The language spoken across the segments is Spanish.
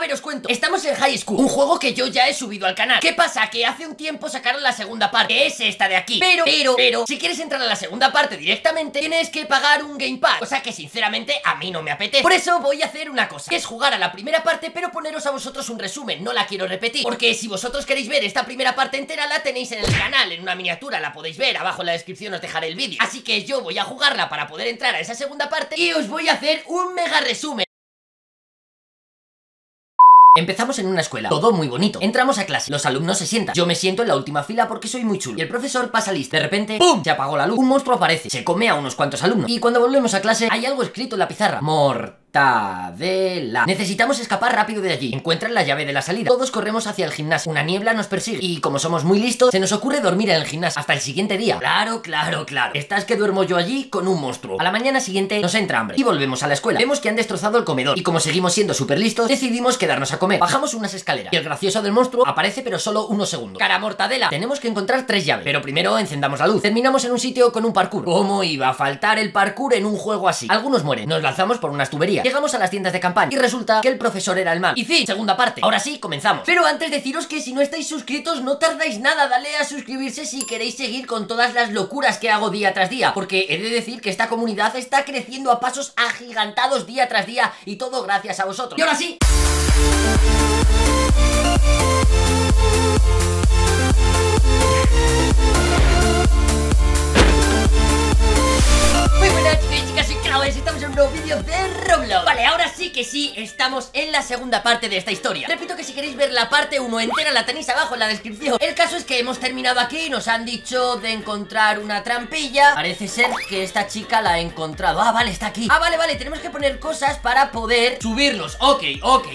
ver, os cuento. Estamos en High School, un juego que yo ya he subido al canal. ¿Qué pasa? Que hace un tiempo sacaron la segunda parte, que es esta de aquí. Pero, si quieres entrar a la segunda parte directamente, tienes que pagar un Game Pass, cosa que sinceramente a mí no me apetece. Por eso voy a hacer una cosa, que es jugar a la primera parte, pero poneros a vosotros un resumen. No la quiero repetir, porque si vosotros queréis ver esta primera parte entera, la tenéis en el canal, en una miniatura, la podéis ver. Abajo en la descripción os dejaré el vídeo. Así que yo voy a jugarla para poder entrar a esa segunda parte y os voy a hacer un mega resumen. Empezamos en una escuela, todo muy bonito. Entramos a clase, los alumnos se sientan. Yo me siento en la última fila porque soy muy chulo. Y el profesor pasa lista. De repente, ¡pum!, se apagó la luz. Un monstruo aparece, se come a unos cuantos alumnos. Y cuando volvemos a clase, hay algo escrito en la pizarra: mortadela. Necesitamos escapar rápido de allí. Encuentran la llave de la salida. Todos corremos hacia el gimnasio. Una niebla nos persigue. Y como somos muy listos, se nos ocurre dormir en el gimnasio hasta el siguiente día. Claro. Estás que duermo yo allí con un monstruo. A la mañana siguiente nos entra hambre y volvemos a la escuela. Vemos que han destrozado el comedor. Y como seguimos siendo súper listos, decidimos quedarnos a comer. Bajamos unas escaleras y el gracioso del monstruo aparece, pero solo unos segundos. Cara mortadela. Tenemos que encontrar 3 llaves. Pero primero encendamos la luz. Terminamos en un sitio con un parkour. ¿Cómo iba a faltar el parkour en un juego así? Algunos mueren. Nos lanzamos por unas tuberías. Llegamos a las tiendas de campaña y resulta que el profesor era el mal. Y fin, segunda parte. Ahora sí, comenzamos. Pero antes deciros que si no estáis suscritos, no tardáis nada. Dale a suscribirse si queréis seguir con todas las locuras que hago día tras día. Porque he de decir que esta comunidad está creciendo a pasos agigantados día tras día. Y todo gracias a vosotros. Y ahora sí. Muy buenas, chicas y chavales, estamos en un nuevo vídeo de Roblox. Vale, ahora sí que sí, estamos en la segunda parte de esta historia. Repito que si queréis ver la parte 1 entera, la tenéis abajo en la descripción. El caso es que hemos terminado aquí, nos han dicho de encontrar una trampilla. Parece ser que esta chica la ha encontrado. Ah, vale, está aquí. Ah, vale, tenemos que poner cosas para poder subirlos. Ok,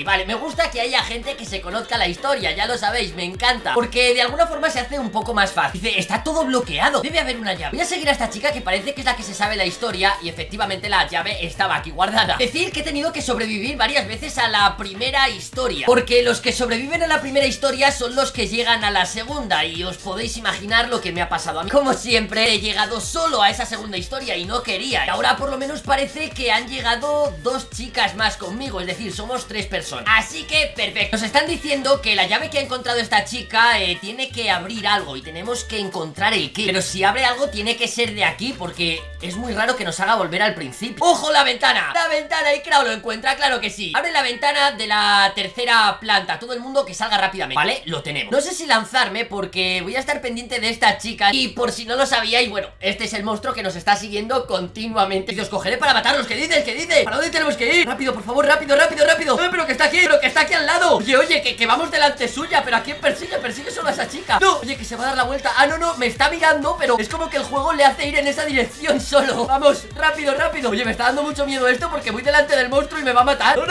vale, me gusta que haya gente que se conozca la historia, ya lo sabéis, me encanta. Porque de alguna forma se hace un poco más fácil. Dice, está todo bloqueado, debe haber una llave. Voy a seguir a esta chica que parece que es la que se sabe la historia. Y efectivamente la llave estaba aquí guardada. Decir que he tenido que sobrevivir varias veces a la primera historia, porque los que sobreviven a la primera historia son los que llegan a la segunda. Y os podéis imaginar lo que me ha pasado a mí. Como siempre he llegado solo a esa segunda historia y no quería. Y ahora por lo menos parece que han llegado 2 chicas más conmigo. Es decir, somos 3 personas. Así que perfecto. Nos están diciendo que la llave que ha encontrado esta chica tiene que abrir algo. Y tenemos que encontrar el key. Pero si abre algo tiene que ser de aquí, porque es muy raro que nos haga volver al principio. ¡Ojo, la ventana! La ventana, y Krao lo encuentra, claro que sí. Abre la ventana de la tercera planta. Todo el mundo que salga rápidamente. Vale, lo tenemos. No sé si lanzarme porque voy a estar pendiente de esta chica. Y por si no lo sabíais, bueno, este es el monstruo que nos está siguiendo continuamente. Y os cogeré para matarlos. ¿Qué dices? ¿Qué dices? ¿Para dónde tenemos que ir? Rápido, por favor, rápido. No, pero que está aquí, al lado. Oye, que vamos delante suya. Pero ¿a quién persigue? Persigue solo a esa chica. No, oye, que se va a dar la vuelta. Ah, no, me está mirando, pero es como que el juego le hace ir en esa dirección solo. Vamos, rápido. Oye, me está dando mucho miedo esto porque voy delante del monstruo y me va a matar. No,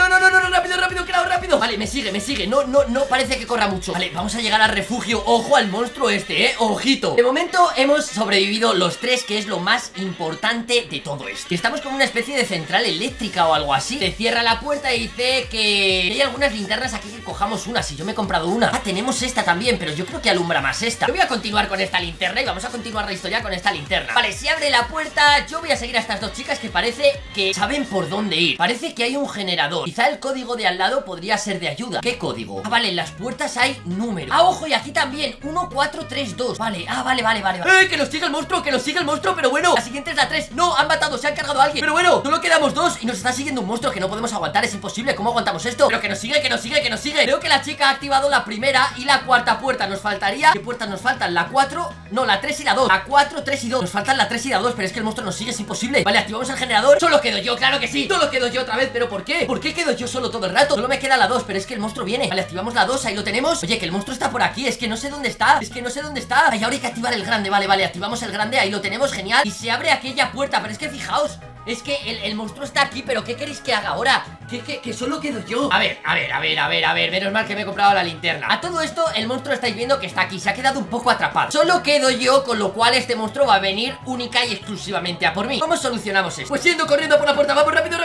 rápido, Krao, rápido. Vale, me sigue. No parece que corra mucho. Vale, vamos a llegar al refugio. Ojo al monstruo este, ojito. De momento hemos sobrevivido los 3, que es lo más importante de todo esto. Estamos con una especie de central eléctrica o algo así. Se cierra la puerta y dice que hay algunas linternas aquí, que cojamos una. Si yo me he comprado una. Ah, tenemos esta también, pero yo creo que alumbra más esta. Yo voy a continuar con esta linterna y vamos a continuar la historia con esta linterna. Vale, se abre la puerta. Yo voy a seguir a estas 2 chicas que parece que saben por dónde ir. Parece que hay un generador. Quizá el código de al lado podría ser de ayuda. ¿Qué código? Ah, vale, en las puertas hay números. Ah, ojo, y aquí también. 1432. Vale, ah, vale. Que nos sigue el monstruo, pero bueno. La siguiente es la 3. No, han matado, se han cargado a alguien. Pero bueno, solo quedamos 2 y nos está siguiendo un monstruo que no podemos aguantar. Es imposible, ¿cómo aguantamos esto? Pero que nos sigue, que nos sigue. Creo que la chica ha activado la primera y la cuarta puerta. Nos faltaría. ¿Qué puertas nos faltan? La 4, no, la 3 y la 2. La 4, 3 y 2. Nos faltan la 3 y la 2, pero es que el monstruo nos sigue, es imposible. Vale, activamos el generador. Solo quedo yo, claro que sí. Solo quedo yo otra vez, pero ¿por qué? ¿Por qué quedo yo solo todo el rato? Solo me queda la 2, pero es que el monstruo viene. Vale, activamos la 2, ahí lo tenemos. Oye, que el monstruo está por aquí, es que no sé dónde está. Ay, ahora hay que activar el grande, vale, activamos el grande, ahí lo tenemos, genial. Y se abre aquella puerta, pero es que fijaos. Es que el monstruo está aquí, pero ¿qué queréis que haga ahora? Que solo quedo yo. A ver, menos mal que me he comprado la linterna. A todo esto, el monstruo estáis viendo que está aquí. Se ha quedado un poco atrapado. Solo quedo yo, con lo cual este monstruo va a venir única y exclusivamente a por mí. ¿Cómo solucionamos esto? Pues yendo corriendo por la puerta. Vamos, rápido.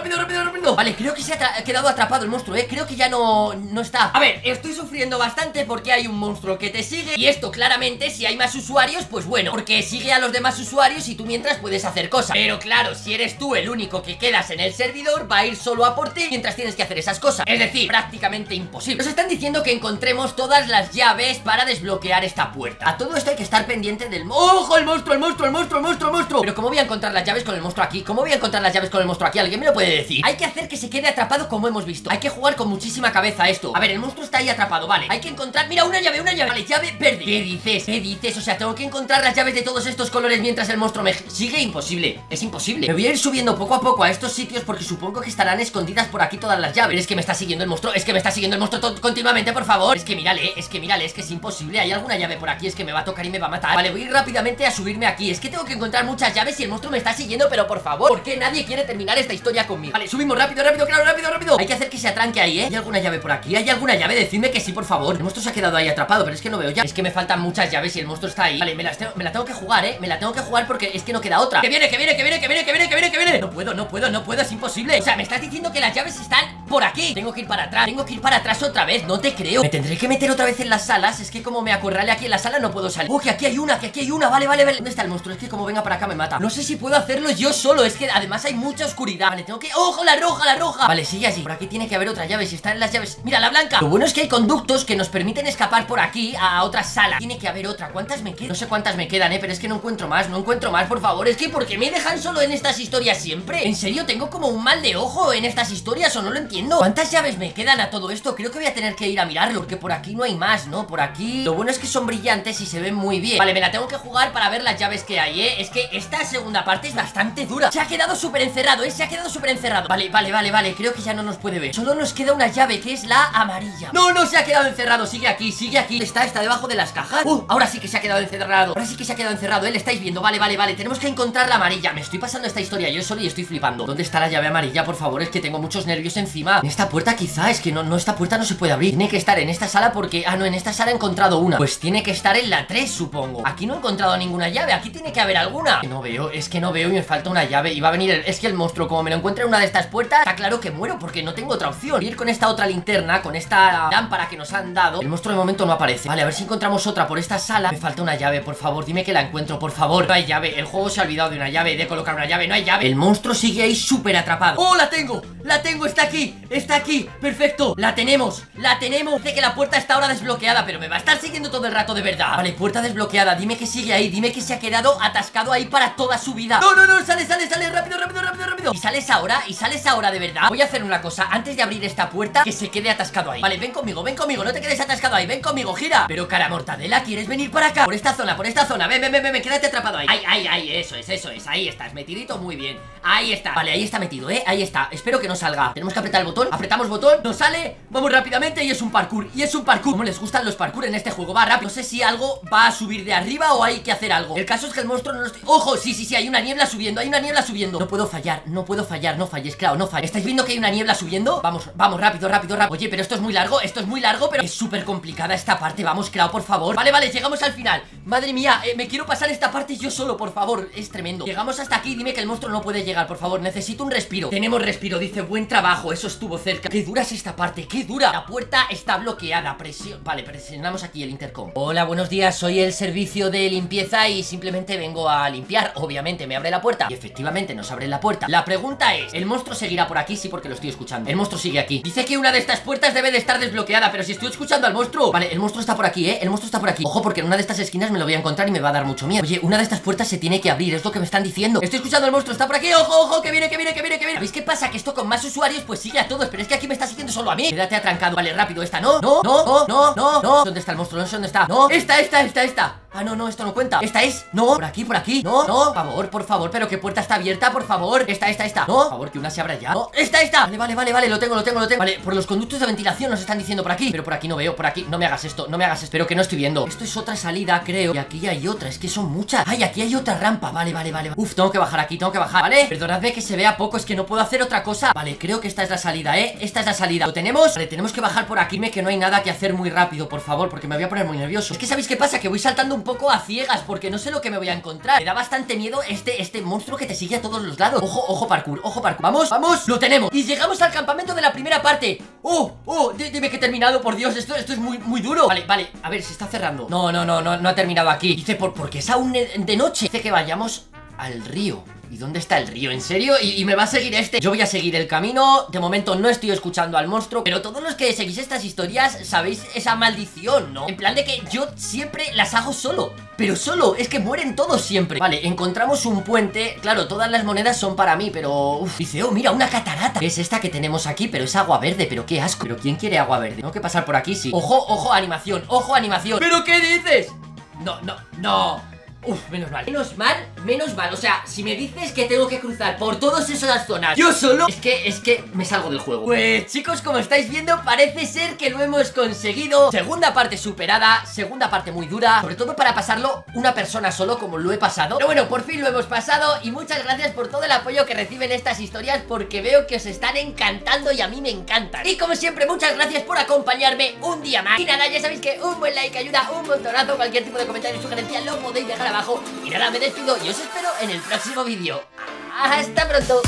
Vale, creo que se ha quedado atrapado el monstruo, Creo que ya no está. A ver, estoy sufriendo bastante porque hay un monstruo que te sigue. Y esto claramente, si hay más usuarios, pues bueno, porque sigue a los demás usuarios y tú mientras puedes hacer cosas. Pero claro, si eres tú tú, el único que quedas en el servidor, va a ir solo a por ti mientras tienes que hacer esas cosas. Es decir, prácticamente imposible. Nos están diciendo que encontremos todas las llaves para desbloquear esta puerta. A todo esto hay que estar pendiente del... ¡Ojo! ¡El monstruo, el monstruo, el monstruo, el monstruo, el monstruo! Pero ¿cómo voy a encontrar las llaves con el monstruo aquí? ¿Cómo voy a encontrar las llaves con el monstruo aquí? ¿Alguien me lo puede decir? Hay que hacer que se quede atrapado como hemos visto. Hay que jugar con muchísima cabeza esto. A ver, el monstruo está ahí atrapado, vale. Hay que encontrar... Mira, una llave, vale, llave verde. ¿Qué dices? ¿Qué dices? O sea, tengo que encontrar las llaves de todos estos colores mientras el monstruo me... Sigue imposible, es imposible. Me voy a ir subiendo poco a poco a estos sitios porque supongo que estarán escondidas por aquí todas las llaves. Es que me está siguiendo el monstruo, es que me está siguiendo el monstruo continuamente, por favor. Es que mírale, es que mírale, es que es imposible. Hay alguna llave por aquí, es que me va a tocar y me va a matar. Vale, voy a ir rápidamente a subirme aquí. Es que tengo que encontrar muchas llaves y el monstruo me está siguiendo, pero por favor, ¿por qué nadie quiere terminar esta historia conmigo? Vale, subimos rápido, rápido, claro, rápido, rápido. Hay que hacer que se atranque ahí, ¿eh? ¿Hay alguna llave por aquí? ¿Hay alguna llave? Decidme que sí, por favor. El monstruo se ha quedado ahí atrapado, pero es que no veo ya. Es que me faltan muchas llaves y el monstruo está ahí. Vale, me la tengo que jugar, ¿eh? Me la tengo que jugar porque es que no queda otra. ¡Que viene, que viene, que viene, que viene, que viene, que viene, que viene! No puedo, no puedo, no puedo, es imposible. O sea, me estás diciendo que las llaves están por aquí. Tengo que ir para atrás, tengo que ir para atrás otra vez. No te creo. Me tendré que meter otra vez en las salas. Es que como me acorrale aquí en la sala no puedo salir. ¡Oh, que aquí hay una, que aquí hay una! Vale, vale, vale. ¿Dónde está el monstruo? Es que como venga para acá me mata. No sé si puedo hacerlo yo solo. Es que además hay mucha oscuridad. Vale, tengo que... ¡Ojo, la roja, la roja! Vale, sigue así. Por aquí tiene que haber otra llave. Si están las llaves... ¡Mira, la blanca! Lo bueno es que hay conductos que nos permiten escapar por aquí a otra sala. Tiene que haber otra. ¿Cuántas me quedan? No sé cuántas me quedan, pero es que no encuentro más. No encuentro más, por favor. Es que ¿por qué me dejan solo en estas historias siempre? En serio, tengo como un mal de ojo en estas historias o no lo entiendo. ¿Cuántas llaves me quedan a todo esto? Creo que voy a tener que ir a mirarlo, porque por aquí no hay más, ¿no? Por aquí... Lo bueno es que son brillantes y se ven muy bien. Vale, me la tengo que jugar para ver las llaves que hay, ¿eh? Es que esta segunda parte es bastante dura. Se ha quedado súper encerrado, ¿eh? Se ha quedado súper encerrado. Vale, vale, vale, vale. Creo que ya no nos puede ver. Solo nos queda una llave, que es la amarilla. No, no, se ha quedado encerrado. Sigue aquí, sigue aquí. Está debajo de las cajas. Ahora sí que se ha quedado encerrado. Ahora sí que se ha quedado encerrado, ¿eh? Le estáis viendo. Vale, vale, vale. Tenemos que encontrar la amarilla. Me estoy pasando esta historia yo solo y estoy flipando. ¿Dónde está la llave amarilla? Por favor, es que tengo muchos nervios encima. En esta puerta quizá, es que no, esta puerta no se puede abrir. Tiene que estar en esta sala porque... Ah, no, en esta sala he encontrado una. Pues tiene que estar en la 3, supongo. Aquí no he encontrado ninguna llave. Aquí tiene que haber alguna. No veo, es que no veo y me falta una llave. Y va a venir el... Es que el monstruo, como me lo encuentre en una de estas puertas, está claro que muero porque no tengo otra opción. Ir con esta otra linterna, con esta lámpara que nos han dado. El monstruo de momento no aparece. Vale, a ver si encontramos otra por esta sala. Me falta una llave, por favor. Dime que la encuentro, por favor. No hay llave. El juego se ha olvidado de una llave, de colocar una llave. No hay llave. El monstruo sigue ahí súper atrapado. ¡Oh, la tengo! ¡La tengo! ¡Está aquí! ¡Está aquí! ¡Perfecto! ¡La tenemos! ¡La tenemos! Sé que la puerta está ahora desbloqueada, pero me va a estar siguiendo todo el rato de verdad. Vale, puerta desbloqueada. Dime que sigue ahí. Dime que se ha quedado atascado ahí para toda su vida. ¡No, no, no! ¡Sale, sale, sale! ¡Rápido, rápido, rápido, rápido! Y sales ahora de verdad. Voy a hacer una cosa. Antes de abrir esta puerta, que se quede atascado ahí. Vale, ven conmigo, ven conmigo. No te quedes atascado ahí. Ven conmigo, gira. Pero cara mortadela, ¿quieres venir para acá? Por esta zona, por esta zona. Ven, ven, ven, ven. Quédate atrapado ahí. Ay, ay, ay. Eso es, ahí estás, metidito, muy bien. Ahí está, vale, ahí está metido, ahí está. Espero que no salga, tenemos que apretar el botón. Apretamos botón, no sale, vamos rápidamente. Y es un parkour, como les gustan los parkour en este juego, va rápido, no sé si algo va a subir de arriba o hay que hacer algo. El caso es que el monstruo no nos... ¡Ojo! Sí, sí, sí, hay una niebla subiendo, no puedo fallar, no falles, claro, no falles. ¿Estáis viendo que hay una niebla subiendo? Vamos, vamos, rápido, rápido, rápido. Oye, pero esto es muy largo, pero es súper complicada esta parte, vamos, Krao, por favor. Vale, vale, llegamos al final, madre mía, me quiero pasar esta parte yo solo, por favor, es tremendo. Llegamos hasta aquí, dime que el monstruo no puede llegar, por favor, necesito un respiro. Tenemos respiro, dice, buen trabajo, eso estuvo cerca. Qué dura es esta parte, qué dura. La puerta está bloqueada, vale, presionamos aquí el intercom. Hola, buenos días, soy el servicio de limpieza y simplemente vengo a limpiar, obviamente, me abre la puerta. Y efectivamente nos abre la puerta. La pregunta es, ¿el monstruo seguirá por aquí? Sí, porque lo estoy escuchando. El monstruo sigue aquí. Dice que una de estas puertas debe de estar desbloqueada, pero si estoy escuchando al monstruo... Vale, el monstruo está por aquí, el monstruo está por aquí. Ojo, porque en una de estas esquinas me lo voy a encontrar y me va a dar mucho miedo. Oye, una de estas puertas se tiene que abrir, es lo que me están diciendo. Estoy escuchando al monstruo, está por aquí, ojo, ojo, que viene, que viene, que viene, que viene. ¿Sabéis qué pasa? Que esto con más usuarios pues sigue a todos, pero es que aquí me está siguiendo solo a mí. Quédate atrancado, vale, rápido, esta no, no, no, no, no, no. ¿Dónde está el monstruo? No sé dónde está. No, esta. Ah, no, no, esto no cuenta. Esta es, no, por aquí, no, no, por favor, pero que puerta está abierta, por favor. Esta, no, por favor, que una se abra ya. No, esta. Vale, vale, vale, vale, lo tengo. Vale, por los conductos de ventilación nos están diciendo por aquí, pero por aquí no veo, por aquí, no me hagas esto, pero que no estoy viendo. Esto es otra salida, creo, y aquí hay otra, es que son muchas. Ay, aquí hay otra rampa, vale, vale, vale. Uf, tengo que bajar aquí, vale. Perdonadme que se vea poco, es que no puedo hacer otra cosa. Vale, creo que esta es la salida, esta es la salida. ¿Lo tenemos? Vale, tenemos que bajar por aquí, me que no hay nada que hacer muy rápido, por favor, porque me voy a poner muy nervioso. Es que ¿sabéis qué pasa? Que voy saltando un poco a ciegas porque no sé lo que me voy a encontrar. Me da bastante miedo este monstruo que te sigue a todos los lados. Ojo, ojo parkour, vamos, vamos, lo tenemos. Y llegamos al campamento de la primera parte. Oh, dime que he terminado, por Dios, esto es muy duro. Vale, vale, a ver, se está cerrando. No, no ha terminado aquí. Dice, porque es aún de noche. Dice que vayamos al río. ¿Y dónde está el río? ¿En serio? ¿Y me va a seguir este? Yo voy a seguir el camino. De momento no estoy escuchando al monstruo. Pero todos los que seguís estas historias sabéis esa maldición, ¿no? En plan de que yo siempre las hago solo. Pero solo, es que mueren todos siempre. Vale, encontramos un puente. Claro, todas las monedas son para mí, pero... Uf. Dice, oh, mira, una catarata. Es esta que tenemos aquí, pero es agua verde, pero qué asco. ¿Pero quién quiere agua verde? Tengo que pasar por aquí, sí. Ojo, ojo, animación, ojo, animación. ¿Pero qué dices? No, no, no. Uf, menos mal. Menos mal, menos mal. O sea, si me dices que tengo que cruzar por todas esas zonas yo solo, es que me salgo del juego. Pues chicos, como estáis viendo, parece ser que lo hemos conseguido. Segunda parte superada, segunda parte muy dura, sobre todo para pasarlo una persona solo, como lo he pasado. Pero bueno, por fin lo hemos pasado. Y muchas gracias por todo el apoyo que reciben estas historias, porque veo que os están encantando y a mí me encantan. Y como siempre, muchas gracias por acompañarme un día más. Y nada, ya sabéis que un buen like ayuda un montonazo. Cualquier tipo de comentario o sugerencia lo podéis dejar abajo. Y nada, me despido y os espero en el próximo vídeo. ¡Hasta pronto!